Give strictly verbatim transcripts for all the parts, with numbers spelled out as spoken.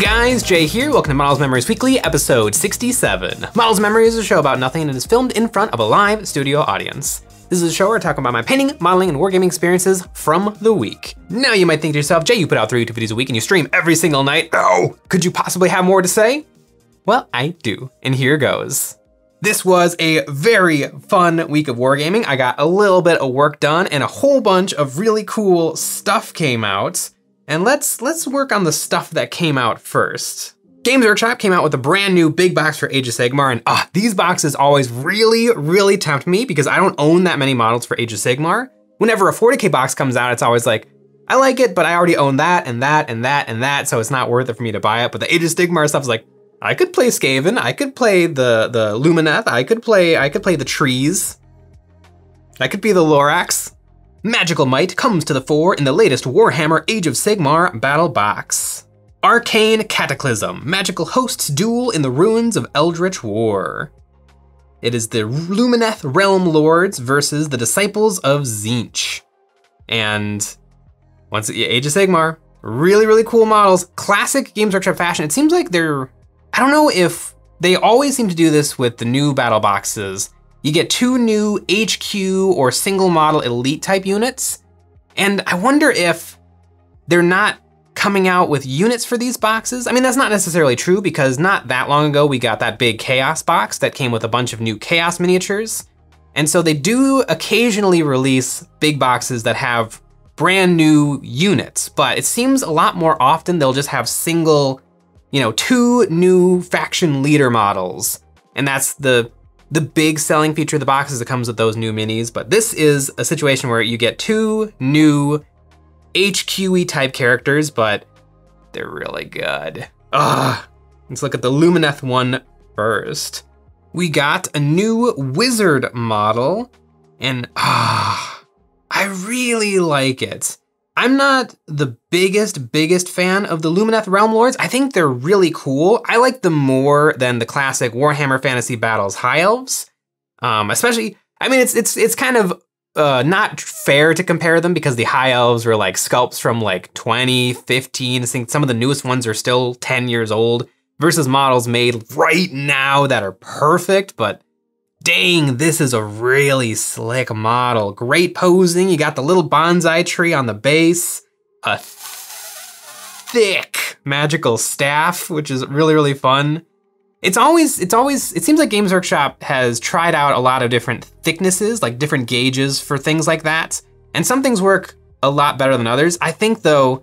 guys, Jay here. Welcome to Models and Memories Weekly, episode sixty-seven. Models and Memories is a show about nothing and is filmed in front of a live studio audience. This is a show where I talk about my painting, modeling, and wargaming experiences from the week. Now you might think to yourself, Jay, you put out three YouTube videos a week and you stream every single night. Oh, could you possibly have more to say? Well, I do, and here goes. This was a very fun week of wargaming. I got a little bit of work done and a whole bunch of really cool stuff came out. And let's let's work on the stuff that came out first. Games Workshop came out with a brand new big box for Age of Sigmar, and ah, these boxes always really, really tempt me because I don't own that many models for Age of Sigmar. Whenever a forty K box comes out, it's always like, I like it, but I already own that and that and that and that, so it's not worth it for me to buy it. But the Age of Sigmar stuff is like, I could play Skaven, I could play the the Lumineth, I could play I could play the trees, I could be the Lorax. Magical Might comes to the fore in the latest Warhammer Age of Sigmar Battle Box. Arcane Cataclysm, Magical Hosts Duel in the Ruins of Eldritch War. It is the Lumineth Realm Lords versus the Disciples of Tzeentch. And once yeah, Age of Sigmar, really, really cool models, classic Games Workshop fashion. It seems like they're, I don't know if, they always seem to do this with the new battle boxes. You get two new H Q or single model elite type units. And I wonder if they're not coming out with units for these boxes. I mean, that's not necessarily true because not that long ago, we got that big Chaos box that came with a bunch of new Chaos miniatures. And so they do occasionally release big boxes that have brand new units, but it seems a lot more often they'll just have single, you know, two new faction leader models. And that's the The big selling feature of the box is it comes with those new minis, but this is a situation where you get two new H Q E type characters, but they're really good. Ugh. Let's look at the Lumineth one first. We got a new wizard model, and ah, I really like it. I'm not the biggest, biggest fan of the Lumineth Realm Lords. I think they're really cool. I like them more than the classic Warhammer Fantasy Battles High Elves. Um, especially, I mean, it's it's it's kind of uh, not fair to compare them because the High Elves were like sculpts from like twenty fifteen. I think some of the newest ones are still ten years old versus models made right now that are perfect, but dang, this is a really slick model. Great posing. You got the little bonsai tree on the base, a th thick magical staff, which is really, really fun. It's always, it's always, it seems like Games Workshop has tried out a lot of different thicknesses, like different gauges for things like that. And some things work a lot better than others. I think though,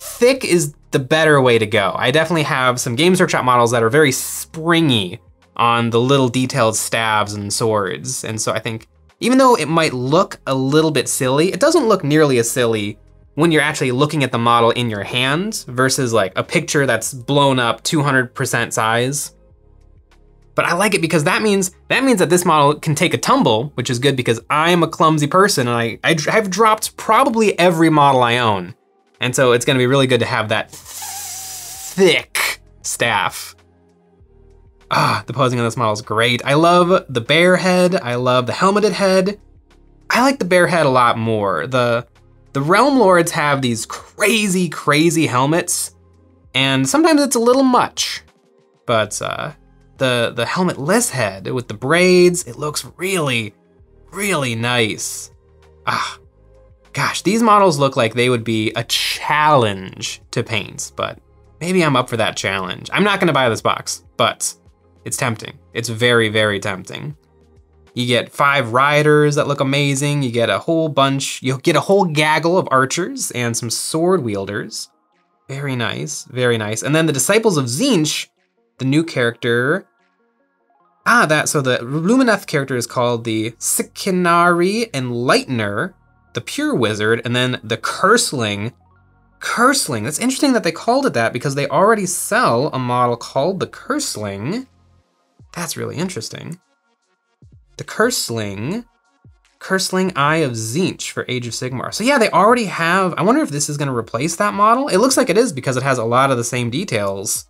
thick is the better way to go. I definitely have some Games Workshop models that are very springy on the little detailed staves and swords. And so I think, even though it might look a little bit silly, it doesn't look nearly as silly when you're actually looking at the model in your hands versus like a picture that's blown up two hundred percent size. But I like it because that means that means that this model can take a tumble, which is good because I'm a clumsy person and I, I I've dropped probably every model I own. And so it's gonna be really good to have that thick staff. Ah, the posing on this model is great. I love the bear head. I love the helmeted head. I like the bear head a lot more. The the Realm Lords have these crazy, crazy helmets, and sometimes it's a little much. But uh, the the helmetless head with the braids, it looks really, really nice. Ah, gosh, these models look like they would be a challenge to paint, but maybe I'm up for that challenge. I'm not gonna buy this box, but it's tempting. It's very, very tempting. You get five riders that look amazing. You get a whole bunch, you'll get a whole gaggle of archers and some sword wielders. Very nice, very nice. And then the Disciples of Tzeentch, the new character. Ah, that, so the Lumineth character is called the Scinari Enlightener, the Pure Wizard, and then the Cursling. Cursling, that's interesting that they called it that because they already sell a model called the Cursling. That's really interesting. The Cursling, Cursling Eye of Tzeentch for Age of Sigmar. So yeah, they already have, I wonder if this is gonna replace that model. It looks like it is because it has a lot of the same details.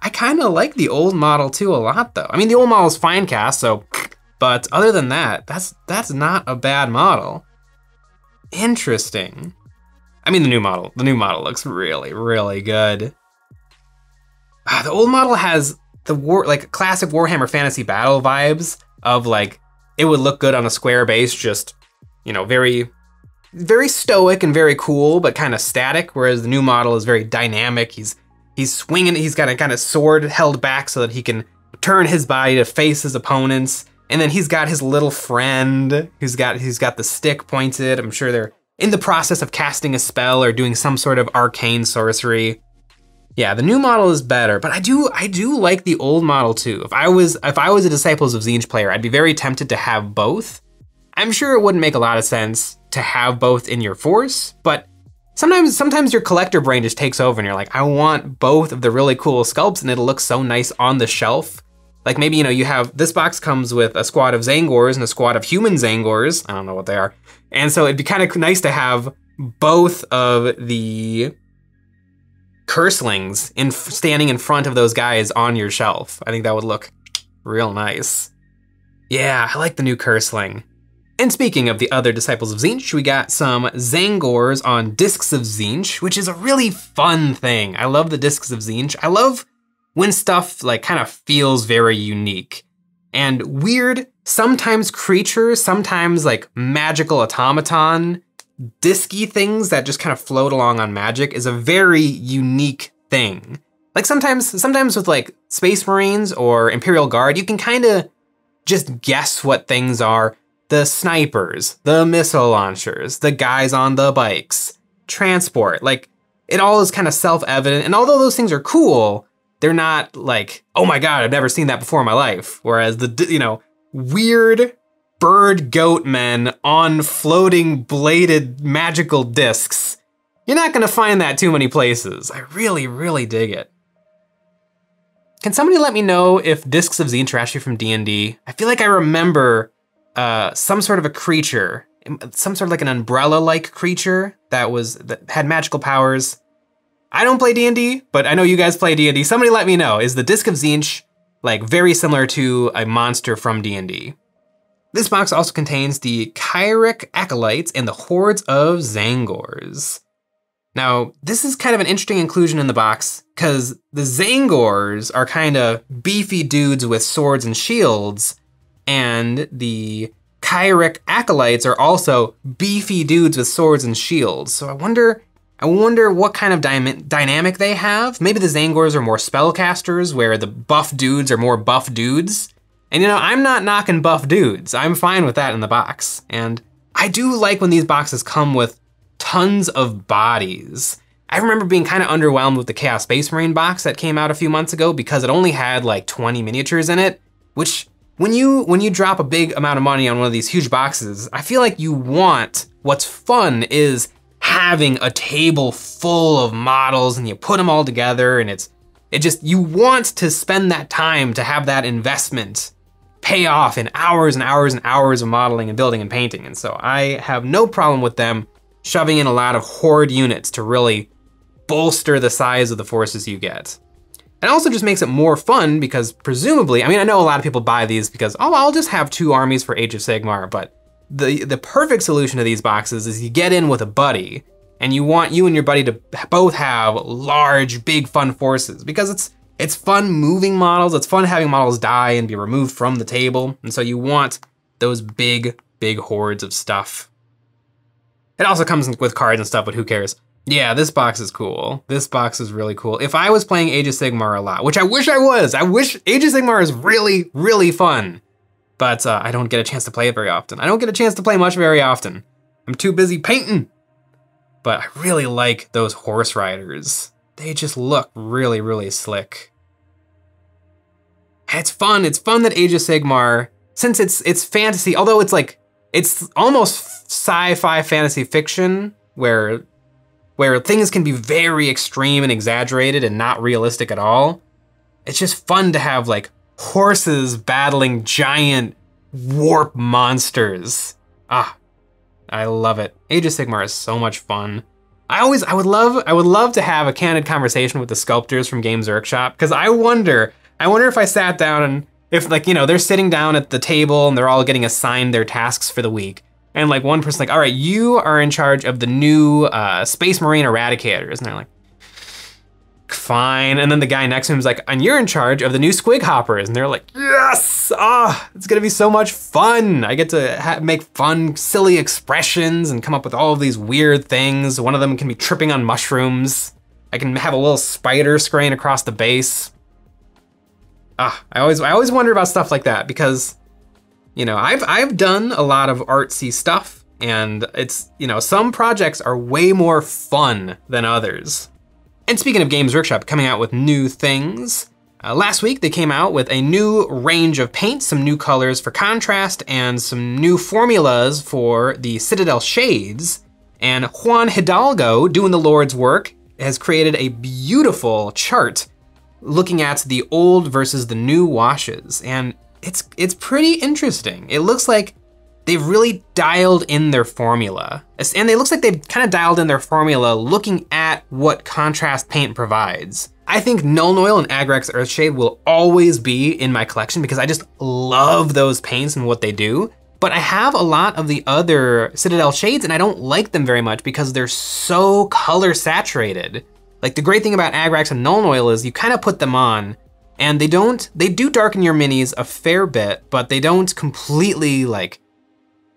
I kinda like the old model too a lot though. I mean, the old model is fine cast, so, but other than that, that's, that's not a bad model. Interesting. I mean, the new model, the new model looks really, really good. Uh, the old model has the war, like classic Warhammer Fantasy Battle vibes of like, it would look good on a square base, just, you know, very, very stoic and very cool, but kind of static. Whereas the new model is very dynamic. He's, he's swinging, he's got a kind of sword held back so that he can turn his body to face his opponents. And then he's got his little friend who's got, who's got the stick pointed. I'm sure they're in the process of casting a spell or doing some sort of arcane sorcery. Yeah, the new model is better, but I do I do like the old model too. If I was if I was a Disciples of Tzeentch player, I'd be very tempted to have both. I'm sure it wouldn't make a lot of sense to have both in your force, but sometimes sometimes your collector brain just takes over and you're like, I want both of the really cool sculpts and it'll look so nice on the shelf. Like maybe, you know, you have, this box comes with a squad of Tzaangors and a squad of human Tzaangors. I don't know what they are. And so it'd be kind of nice to have both of the Curslings in standing in front of those guys on your shelf. I think that would look real nice. Yeah, I like the new Cursling. And speaking of the other Disciples of Tzeentch, we got some Tzaangors on Discs of Tzeentch, which is a really fun thing. I love the Discs of Tzeentch. I love when stuff like kind of feels very unique and weird, sometimes creatures, sometimes like magical automaton, disky things that just kind of float along on magic is a very unique thing. Like sometimes, sometimes with like Space Marines or Imperial Guard, you can kind of just guess what things are. The snipers, the missile launchers, the guys on the bikes, transport, like it all is kind of self-evident. And although those things are cool, they're not like, oh my God, I've never seen that before in my life. Whereas the, you know, weird bird goat men on floating bladed magical discs. You're not gonna find that too many places. I really, really dig it. Can somebody let me know if Discs of Tzeentch are actually from D and D? I feel like I remember uh, some sort of a creature, some sort of like an umbrella-like creature that was that had magical powers. I don't play D and D, but I know you guys play D and D. Somebody let me know, is the Disc of Tzeentch like very similar to a monster from D and D? This box also contains the Kyric Acolytes and the Hordes of Tzaangors. Now, this is kind of an interesting inclusion in the box because the Tzaangors are kind of beefy dudes with swords and shields, and the Kyric Acolytes are also beefy dudes with swords and shields. So I wonder, I wonder what kind of dy dynamic they have. Maybe the Tzaangors are more spellcasters, where the buff dudes are more buff dudes. And you know, I'm not knocking buff dudes. I'm fine with that in the box. And I do like when these boxes come with tons of bodies. I remember being kind of underwhelmed with the Chaos Space Marine box that came out a few months ago because it only had like twenty miniatures in it, which when you when you drop a big amount of money on one of these huge boxes, I feel like you want, what's fun is having a table full of models and you put them all together and it's, it just, you want to spend that time to have that investment pay off in hours and hours and hours of modeling and building and painting. And so I have no problem with them shoving in a lot of horde units to really bolster the size of the forces you get. And also just makes it more fun because presumably, I mean, I know a lot of people buy these because, oh, I'll just have two armies for Age of Sigmar, but the, the perfect solution to these boxes is you get in with a buddy and you want you and your buddy to both have large, big, fun forces because it's, it's fun moving models. It's fun having models die and be removed from the table. And so you want those big, big hordes of stuff. It also comes with cards and stuff, but who cares? Yeah, this box is cool. This box is really cool. If I was playing Age of Sigmar a lot, which I wish I was, I wish Age of Sigmar is really, really fun, but uh, I don't get a chance to play it very often. I don't get a chance to play much very often. I'm too busy painting, but I really like those horse riders. They just look really, really slick. It's fun. It's fun that Age of Sigmar, since it's it's fantasy, although it's like it's almost sci-fi fantasy fiction, where where things can be very extreme and exaggerated and not realistic at all. It's just fun to have like horses battling giant warp monsters. Ah, I love it. Age of Sigmar is so much fun. I always, I would love, I would love to have a candid conversation with the sculptors from Games Workshop because I wonder. I wonder if I sat down and if like, you know, they're sitting down at the table and they're all getting assigned their tasks for the week. And like one person's like, all right, you are in charge of the new uh, Space Marine Eradicators. And they're like, fine. And then the guy next to him is like, and you're in charge of the new squig hoppers. And they're like, yes, ah, it's gonna be so much fun. I get to ha make fun, silly expressions and come up with all of these weird things. One of them can be tripping on mushrooms. I can have a little spider screen across the base. Ah, I always, I always wonder about stuff like that because, you know, I've, I've done a lot of artsy stuff and it's, you know, some projects are way more fun than others. And speaking of Games Workshop coming out with new things, uh, last week they came out with a new range of paints, some new colors for contrast, and some new formulas for the Citadel shades. And Juan Hidalgo, doing the Lord's work, has created a beautiful chart looking at the old versus the new washes. And it's, it's pretty interesting. It looks like they've really dialed in their formula. And it looks like they've kind of dialed in their formula looking at what contrast paint provides. I think Nuln Oil and Agrax Earthshade will always be in my collection because I just love those paints and what they do. But I have a lot of the other Citadel shades and I don't like them very much because they're so color saturated. Like the great thing about Agrax and Nuln Oil is you kind of put them on and they don't, they do darken your minis a fair bit, but they don't completely like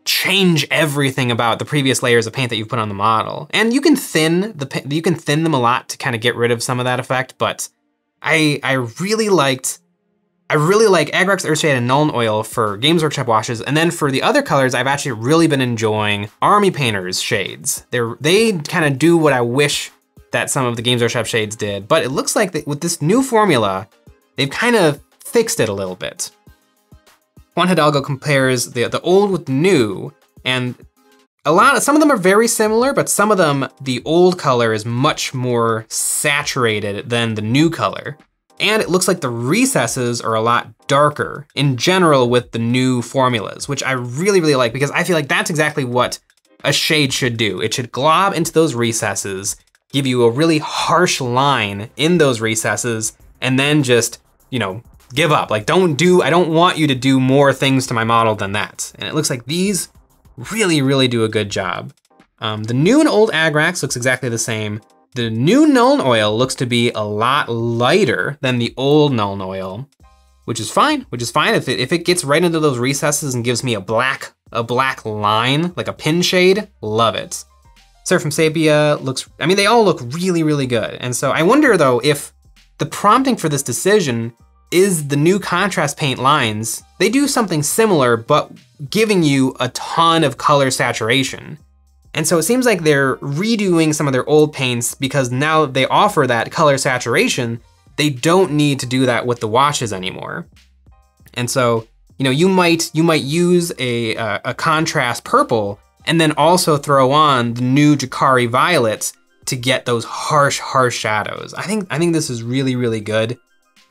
change everything about the previous layers of paint that you've put on the model. And you can thin the you can thin them a lot to kind of get rid of some of that effect, but I I really liked I really like Agrax Earthshade and Nuln Oil for Games Workshop washes, and then for the other colors I've actually really been enjoying Army Painter's shades. They they kind of do what I wish that some of the Games Workshop shades did, but it looks like that with this new formula, they've kind of fixed it a little bit. Juan Hidalgo compares the, the old with new, and a lot of, some of them are very similar, but some of them, the old color is much more saturated than the new color. And it looks like the recesses are a lot darker in general with the new formulas, which I really, really like because I feel like that's exactly what a shade should do. It should glob into those recesses, give you a really harsh line in those recesses, and then just, you know, give up. Like, don't do, I don't want you to do more things to my model than that. And it looks like these really, really do a good job. Um, the new and old Agrax looks exactly the same. The new Nuln Oil looks to be a lot lighter than the old Nuln Oil, which is fine, which is fine. If it, if it gets right into those recesses and gives me a black, a black line, like a pin shade, love it. Surf from Sapia looks, I mean, they all look really, really good. And so I wonder though, if the prompting for this decision is the new contrast paint lines, they do something similar, but giving you a ton of color saturation. And so it seems like they're redoing some of their old paints because now they offer that color saturation, they don't need to do that with the washes anymore. And so, you know, you might, you might use a, uh, a contrast purple and then also throw on the new Jakari Violet to get those harsh, harsh shadows. I think, I think this is really, really good.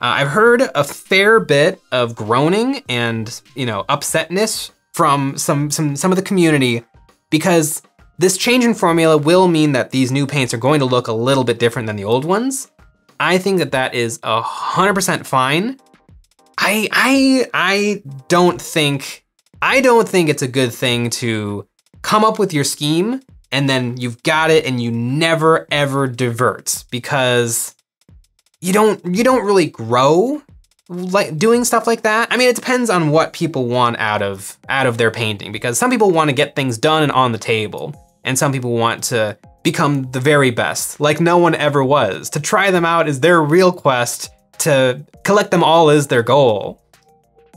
Uh, I've heard a fair bit of groaning and, you know, upsetness from some, some, some of the community because this change in formula will mean that these new paints are going to look a little bit different than the old ones. I think that that is one hundred percent fine. I, I, I don't think, I don't think it's a good thing to come up with your scheme and then you've got it and you never ever divert because You don't, you don't really grow like doing stuff like that. I mean, it depends on what people want out of, out of their painting because some people want to get things done and on the table. And some people want to become the very best, like no one ever was. To try them out is their real quest. To collect them all is their goal.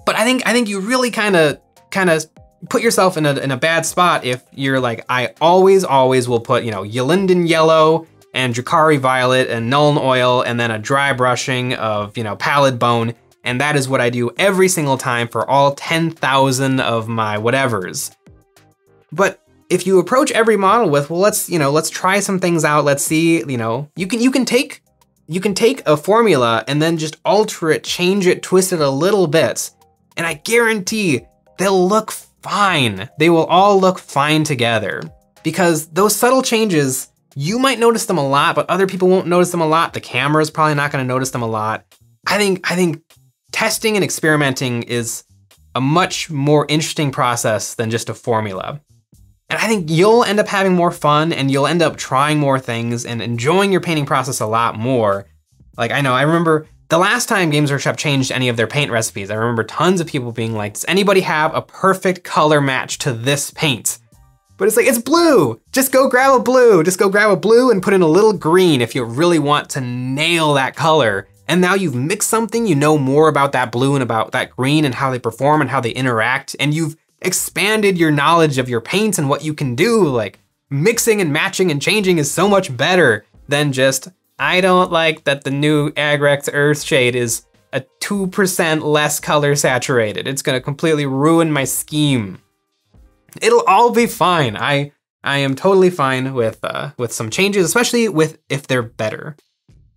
But I think, I think you really kind of, kind of put yourself in a, in a bad spot if you're like, I always, always will put, you know, Ylinden yellow and Jakari Violet and Nuln Oil and then a dry brushing of, you know, Pallid Bone. And that is what I do every single time for all ten thousand of my whatevers. But if you approach every model with, well, let's, you know, let's try some things out. Let's see, you know, you can, you can take, you can take a formula and then just alter it, change it, twist it a little bit. And I guarantee they'll look fine. They will all look fine together because those subtle changes, you might notice them a lot, but other people won't notice them a lot. The camera's probably not gonna notice them a lot. I think I think testing and experimenting is a much more interesting process than just a formula. And I think you'll end up having more fun and you'll end up trying more things and enjoying your painting process a lot more Like, I know, I remember the last time Games Workshop changed any of their paint recipes, I remember tons of people being like, does anybody have a perfect color match to this paint? But it's like, it's blue. Just go grab a blue. Just go grab a blue and put in a little green if you really want to nail that color. And now you've mixed something, you know more about that blue and about that green and how they perform and how they interact. And you've expanded your knowledge of your paints and what you can do. Like, mixing and matching and changing is so much better than just, I don't like that the new Agrax Earthshade is a two percent less color saturated. It's gonna completely ruin my scheme. It'll all be fine. I I am totally fine with uh, with some changes, especially with if they're better.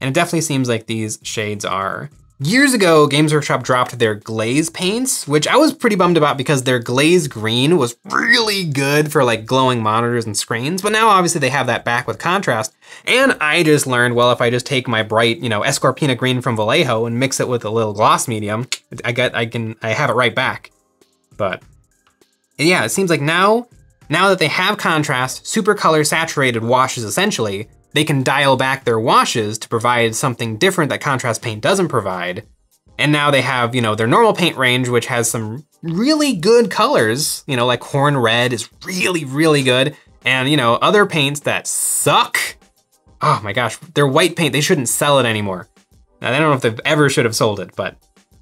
And it definitely seems like these shades are. Years ago, Games Workshop dropped their glaze paints, which I was pretty bummed about because their glaze green was really good for like glowing monitors and screens. But now obviously they have that back with contrast. And I just learned, well, if I just take my bright, you know, Escorpina green from Vallejo and mix it with a little gloss medium, I get, I can, I have it right back. But yeah, it seems like now, now that they have contrast, super color saturated washes essentially, they can dial back their washes to provide something different that contrast paint doesn't provide. And now they have, you know, their normal paint range, which has some really good colors, you know, like Horn Red is really, really good. And, you know, other paints that suck. Oh my gosh, their white paint, they shouldn't sell it anymore. Now, I don't know if they ever should have sold it, but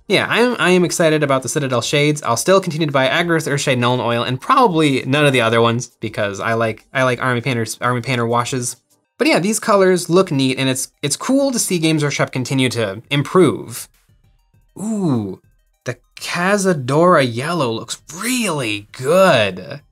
yeah, I am, I am excited about the Citadel shades. I'll still continue to buy Agrax Earthshade, Nuln Oil, and probably none of the other ones because I like I like Army Painters, Army Painter washes. But yeah, these colors look neat, and it's it's cool to see Games Workshop continue to improve. Ooh, the Cazadora yellow looks really good.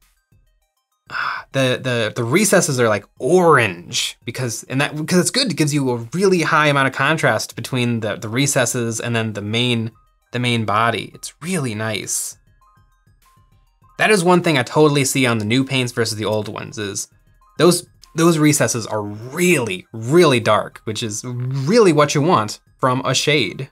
The the the recesses are like orange because and that because it's good. It gives you a really high amount of contrast between the the recesses and then the main. The main body. It's really nice. That is one thing I totally see on the new paints versus the old ones is those those recesses are really, really dark, which is really what you want from a shade.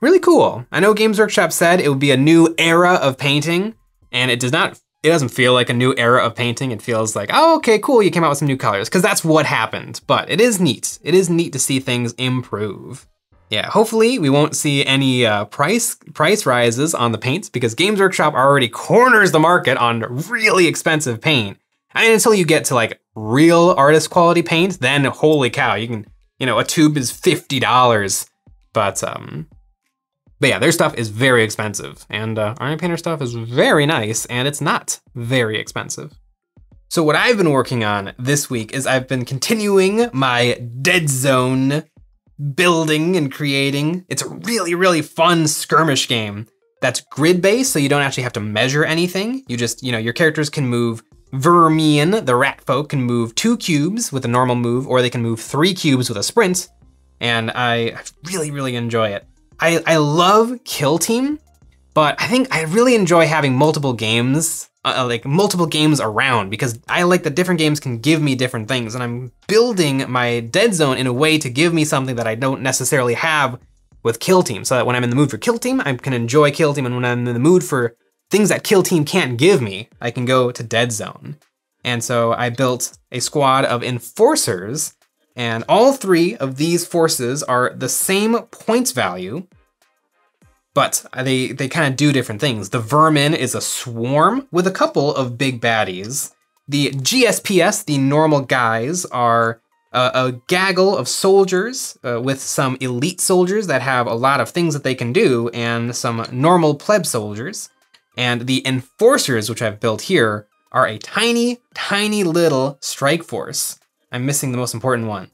Really cool. I know Games Workshop said it would be a new era of painting, and it does not it doesn't feel like a new era of painting. It feels like, oh, okay, cool, you came out with some new colors, because that's what happened. But it is neat. It is neat to see things improve. Yeah, hopefully we won't see any uh, price price rises on the paints because Games Workshop already corners the market on really expensive paint. I mean, until you get to like real artist quality paint, then holy cow, you can, you know, a tube is fifty dollars. But um, but yeah, their stuff is very expensive and uh, Army Painter stuff is very nice and it's not very expensive. So what I've been working on this week is I've been continuing my Dead Zone building and creating. It's a really, really fun skirmish game that's grid-based, so you don't actually have to measure anything. You just, you know, your characters can move. Vermin, the rat folk, can move two cubes with a normal move, or they can move three cubes with a sprint, and I really, really enjoy it. I, I love Kill Team, but I think I really enjoy having multiple games, uh, like multiple games around, because I like that different games can give me different things, and I'm building my Dead Zone in a way to give me something that I don't necessarily have with Kill Team, so that when I'm in the mood for Kill Team, I can enjoy Kill Team, and when I'm in the mood for things that Kill Team can't give me, I can go to Dead Zone. And so I built a squad of Enforcers, and all three of these forces are the same points value, but they, they kind of do different things. The Vermin is a swarm with a couple of big baddies. The G S P S, the normal guys, are a, a gaggle of soldiers uh, with some elite soldiers that have a lot of things that they can do and some normal pleb soldiers. And the Enforcers, which I've built here, are a tiny, tiny little strike force. I'm missing the most important one.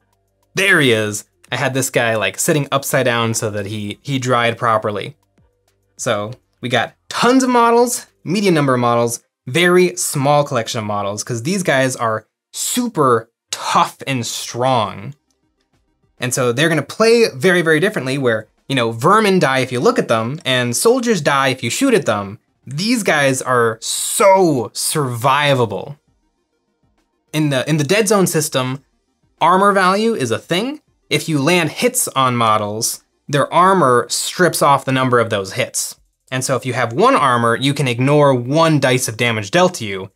There he is. I had this guy like sitting upside down so that he, he dried properly. So we got tons of models, medium number of models, very small collection of models, because these guys are super tough and strong. And so they're gonna play very, very differently where, you know, vermin die if you look at them and soldiers die if you shoot at them. These guys are so survivable. In the in the Dead Zone system, armor value is a thing. If you land hits on models, their armor strips off the number of those hits. And so if you have one armor, you can ignore one dice of damage dealt to you.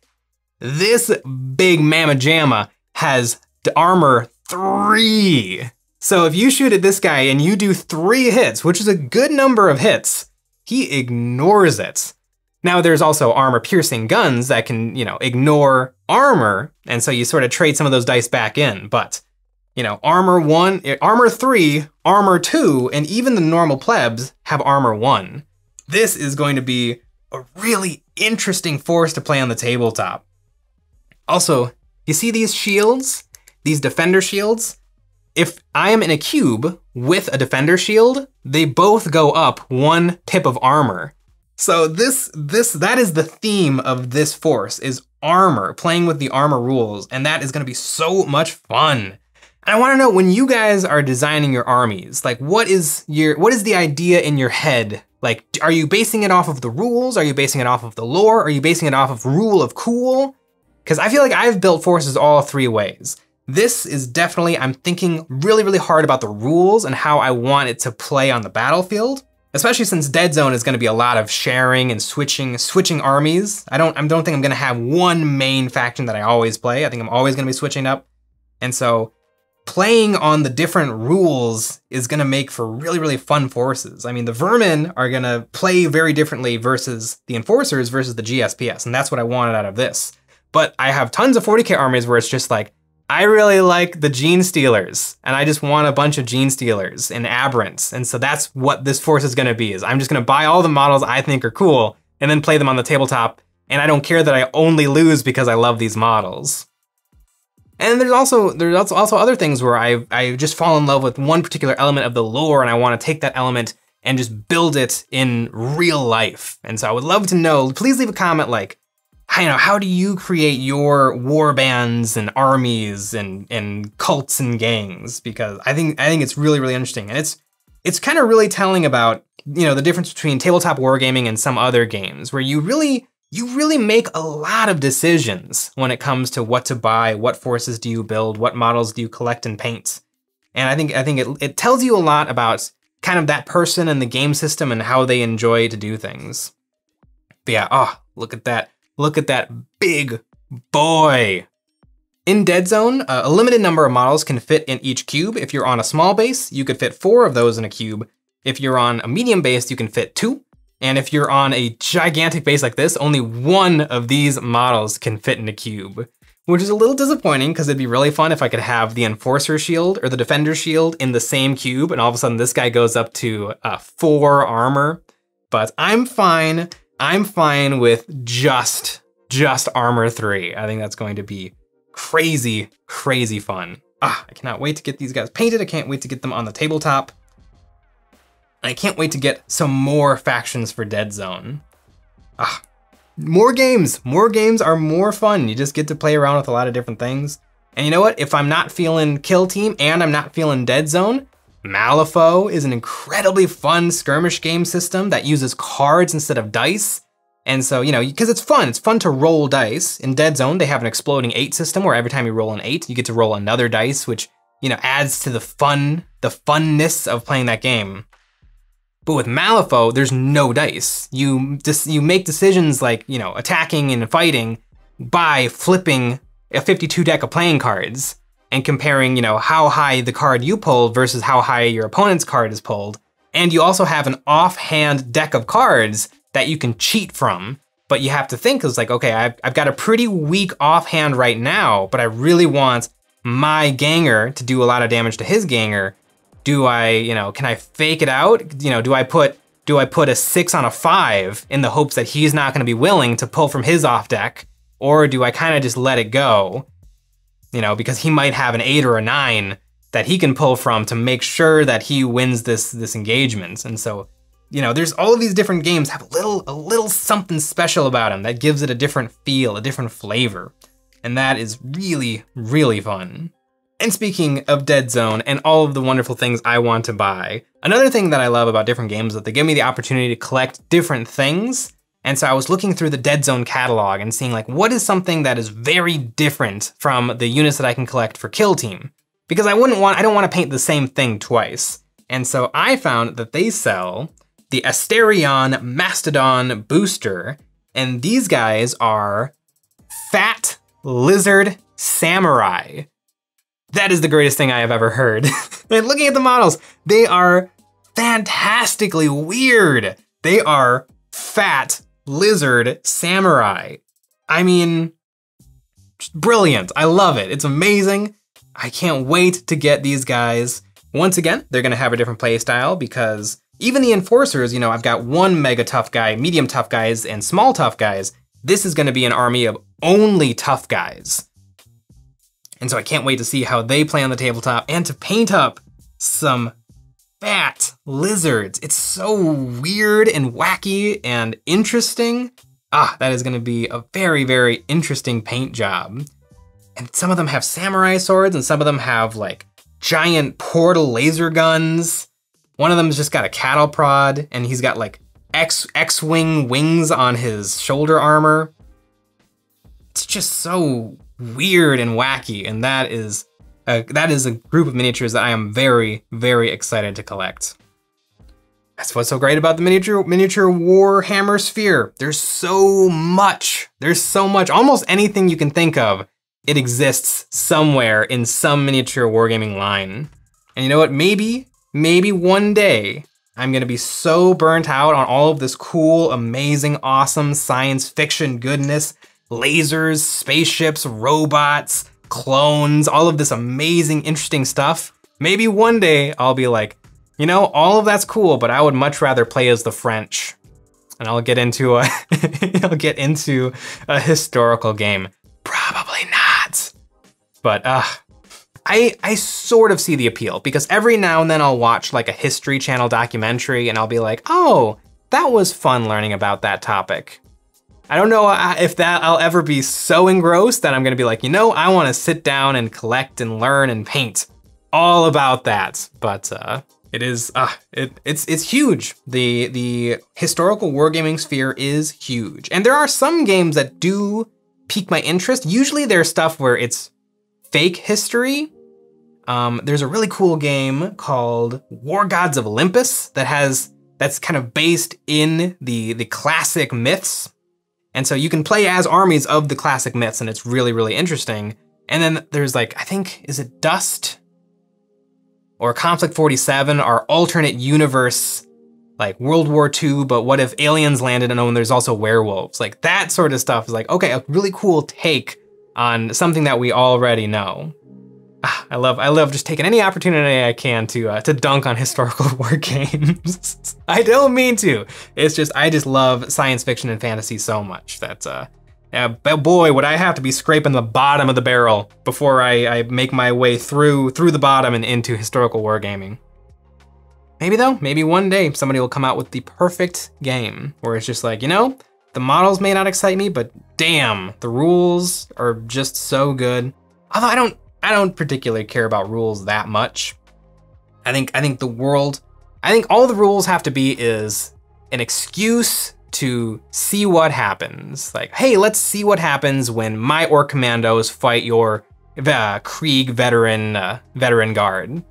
This big mamma jamma has armor three. So if you shoot at this guy and you do three hits, which is a good number of hits, he ignores it. Now there's also armor-piercing guns that can, you know, ignore armor, and so you sort of trade some of those dice back in, but, you know, armor one, armor three, armor two, and even the normal plebs have armor one. This is going to be a really interesting force to play on the tabletop. Also, you see these shields? These defender shields? If I am in a cube with a defender shield, they both go up one tip of armor. So this, this, that is the theme of this force, is armor, playing with the armor rules, and that is gonna be so much fun. And I wanna know, when you guys are designing your armies, like what is your, what is the idea in your head? Like, are you basing it off of the rules? Are you basing it off of the lore? Are you basing it off of rule of cool? Because I feel like I've built forces all three ways. This is definitely, I'm thinking really, really hard about the rules and how I want it to play on the battlefield, especially since Dead Zone is gonna be a lot of sharing and switching switching armies. I don't, I don't think I'm gonna have one main faction that I always play. I think I'm always gonna be switching up. And so playing on the different rules is gonna make for really, really fun forces. I mean, the Vermin are gonna play very differently versus the Enforcers versus the G S P S, and that's what I wanted out of this. But I have tons of forty K armies where it's just like, I really like the Gene Stealers, and I just want a bunch of Gene Stealers and Aberrants, and so that's what this force is gonna be, is I'm just gonna buy all the models I think are cool, and then play them on the tabletop, and I don't care that I only lose because I love these models. And there's also there's also other things where I, I just fall in love with one particular element of the lore, and I wanna take that element and just build it in real life. And so I would love to know, please leave a comment like, I don't know, how do you create your war bands and armies and, and cults and gangs? Because I think I think it's really, really interesting. And it's it's kind of really telling about, you know, the difference between tabletop wargaming and some other games where you really you really make a lot of decisions when it comes to what to buy, what forces do you build, what models do you collect and paint. And I think I think it it tells you a lot about kind of that person and the game system and how they enjoy to do things. But yeah, oh, look at that. Look at that big boy. In Dead Zone, uh, a limited number of models can fit in each cube. If you're on a small base, you could fit four of those in a cube. If you're on a medium base, you can fit two. And if you're on a gigantic base like this, only one of these models can fit in a cube, which is a little disappointing because it'd be really fun if I could have the Enforcer shield or the Defender shield in the same cube, and all of a sudden this guy goes up to uh, four armor, but I'm fine. I'm fine with just, just armor three. I think that's going to be crazy, crazy fun. Ah, I cannot wait to get these guys painted. I can't wait to get them on the tabletop. I can't wait to get some more factions for Dead Zone. Ah, more games, more games are more fun. You just get to play around with a lot of different things. And you know what? If I'm not feeling Kill Team and I'm not feeling Dead Zone, Malifaux is an incredibly fun skirmish game system that uses cards instead of dice. And so, you know, because it's fun, it's fun to roll dice. In Dead Zone, they have an exploding eight system where every time you roll an eight, you get to roll another dice, which, you know, adds to the fun, the funness of playing that game. But with Malifaux, there's no dice. You just, you make decisions like, you know, attacking and fighting by flipping a fifty-two deck of playing cards and comparing, you know, how high the card you pulled versus how high your opponent's card is pulled. And you also have an offhand deck of cards that you can cheat from, but you have to think, it's like, okay, I've, I've got a pretty weak offhand right now, but I really want my ganger to do a lot of damage to his ganger. Do I, you know, can I fake it out? You know, do I put, do I put a six on a five in the hopes that he's not gonna be willing to pull from his off deck? Or do I kind of just let it go? You know, because he might have an eight or a nine that he can pull from to make sure that he wins this this engagement. And so, you know, there's all of these different games have a little a little something special about them that gives it a different feel, a different flavor. And that is really, really fun. And speaking of Dead Zone and all of the wonderful things I want to buy, another thing that I love about different games is that they give me the opportunity to collect different things. And so I was looking through the Dead Zone catalog and seeing like, what is something that is very different from the units that I can collect for Kill Team? Because I wouldn't want, I don't want to paint the same thing twice. And so I found that they sell the Asterion Mastodon Booster. And these guys are Fat Lizard Samurai. That is the greatest thing I have ever heard. But looking at the models, they are fantastically weird. They are fat lizard samurai. I mean, brilliant. I love it. It's amazing. I can't wait to get these guys. Once again, they're gonna have a different play style because even the Enforcers, you know, I've got one mega tough guy, medium tough guys, and small tough guys. This is gonna be an army of only tough guys. And so I can't wait to see how they play on the tabletop and to paint up some fat lizards. It's so weird and wacky and interesting. Ah, that is gonna be a very, very interesting paint job. And some of them have samurai swords and some of them have like giant portal laser guns. One of them's just got a cattle prod and he's got like X, X-wing wings on his shoulder armor. It's just so weird and wacky, and that is a, that is a group of miniatures that I am very, very excited to collect. That's what's so great about the miniature miniature Warhammer sphere. There's so much. There's so much. Almost anything you can think of, it exists somewhere in some miniature wargaming line. And you know what? Maybe, maybe one day I'm gonna be so burnt out on all of this cool, amazing, awesome science fiction goodness, lasers, spaceships, robots, clones, all of this amazing, interesting stuff. Maybe one day I'll be like, you know, all of that's cool, but I would much rather play as the French. And I'll get into a, I'll get into a historical game. Probably not. But uh, I, I sort of see the appeal because every now and then I'll watch like a History Channel documentary and I'll be like, oh, that was fun learning about that topic. I don't know if that I'll ever be so engrossed that I'm gonna be like, you know, I wanna sit down and collect and learn and paint all about that. But uh, it is, uh, it, it's it's huge. The, the historical wargaming sphere is huge. And there are some games that do pique my interest. Usually there's stuff where it's fake history. Um, there's a really cool game called War Gods of Olympus that has, that's kind of based in the, the classic myths. And so you can play as armies of the classic myths and it's really, really interesting. And then there's like, I think, is it Dust or Conflict forty-seven, our alternate universe, like World War Two, but what if aliens landed and oh, and there's also werewolves? Like that sort of stuff is like, okay, a really cool take on something that we already know. Ah, I love, I love just taking any opportunity I can to uh, to dunk on historical war games. I don't mean to. It's just I just love science fiction and fantasy so much that uh, uh, boy, would I have to be scraping the bottom of the barrel before I, I make my way through through the bottom and into historical war gaming. Maybe though, maybe one day somebody will come out with the perfect game where it's just like, you know, the models may not excite me, but damn, the rules are just so good. Although I don't. I don't particularly care about rules that much. I think I think the world, I think all the rules have to be is an excuse to see what happens. Like, hey, let's see what happens when my orc commandos fight your uh, Krieg veteran uh, veteran guard.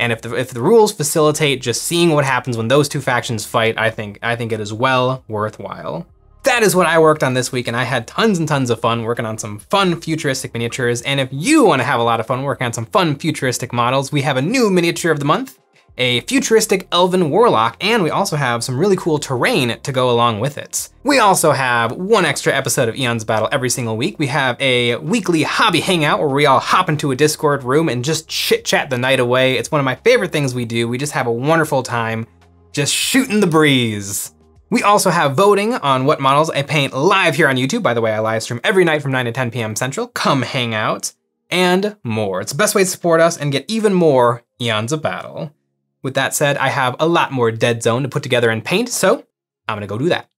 And if the if the rules facilitate just seeing what happens when those two factions fight, I think I think it is well worthwhile. That is what I worked on this week, and I had tons and tons of fun working on some fun futuristic miniatures. And if you want to have a lot of fun working on some fun futuristic models, we have a new miniature of the month, a futuristic elven warlock, and we also have some really cool terrain to go along with it. We also have one extra episode of Eon's Battle every single week. We have a weekly hobby hangout where we all hop into a Discord room and just chit chat the night away. It's one of my favorite things we do. We just have a wonderful time just shooting the breeze. We also have voting on what models I paint live here on YouTube. By the way, I live stream every night from nine to ten P M Central. Come hang out and more. It's the best way to support us and get even more Eons of Battle. With that said, I have a lot more Dead Zone to put together and paint, so I'm gonna go do that.